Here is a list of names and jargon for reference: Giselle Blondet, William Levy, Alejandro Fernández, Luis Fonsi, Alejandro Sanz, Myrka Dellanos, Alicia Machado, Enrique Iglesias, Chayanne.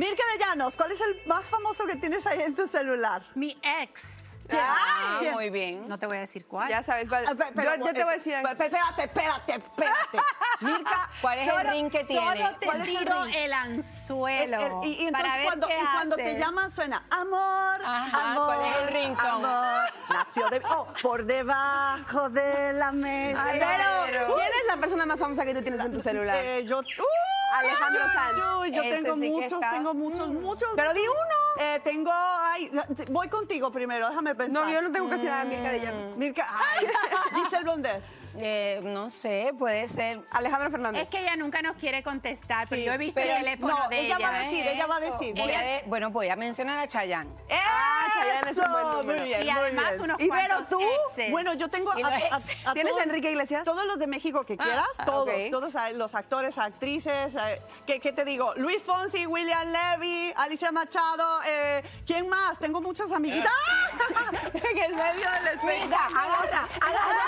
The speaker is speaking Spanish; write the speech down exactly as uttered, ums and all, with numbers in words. Myrka Dellanos, ¿cuál es el más famoso que tienes ahí en tu celular? Mi ex. Ah, ah, muy bien. No te voy a decir cuál. Ya sabes cuál. Ah, pero, yo, yo te voy a decir. Espérate, espérate, espérate. Myrka, ¿cuál es solo, el ring que tiene? Solo te ¿Cuál tiro el, el anzuelo. El, el, y, y entonces para ver cuando, qué y cuando te llaman suena amor, ajá, amor. ¿Cuál es el ringtone? Amor. Nació de, oh, por debajo de la mesa. Ay, pero, ¿quién es la persona más famosa que tú tienes en tu celular? Eh, yo. Uh, Alejandro Sanz. Yo, yo tengo, sí muchos, tengo muchos, tengo mm. muchos, muchos. Pero di uno. Eh, tengo, ay, voy contigo primero, déjame pensar. No, yo no tengo casi mm. nada de Myrka Dellanos. Myrka, ay, Giselle Blondet. Eh, no sé, puede ser. Alejandro Fernández. Es que ella nunca nos quiere contestar, sí, pero yo he visto pero el teléfono no, de ella. Ella va a decir, ella va a decir. Voy a de, bueno, voy a mencionar a Chayanne. Ah, Chayanne es un buen número. Muy bien, y además bien. unos ¿Y cuantos tú? Exes. Bueno, yo tengo a, a, a ¿Tienes a Enrique Iglesias? Todos los de México que quieras, ah, todos, okay. todos los actores, actrices, eh, ¿qué, ¿qué te digo? Luis Fonsi, William Levy, Alicia Machado, eh, ¿quién más? Tengo muchas amiguitas. En el medio del espejo. Mira, agarra, agarra.